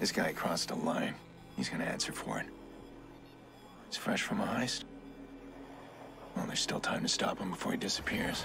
This guy crossed a line. He's gonna answer for it. It's fresh from a heist. Well, there's still time to stop him before he disappears.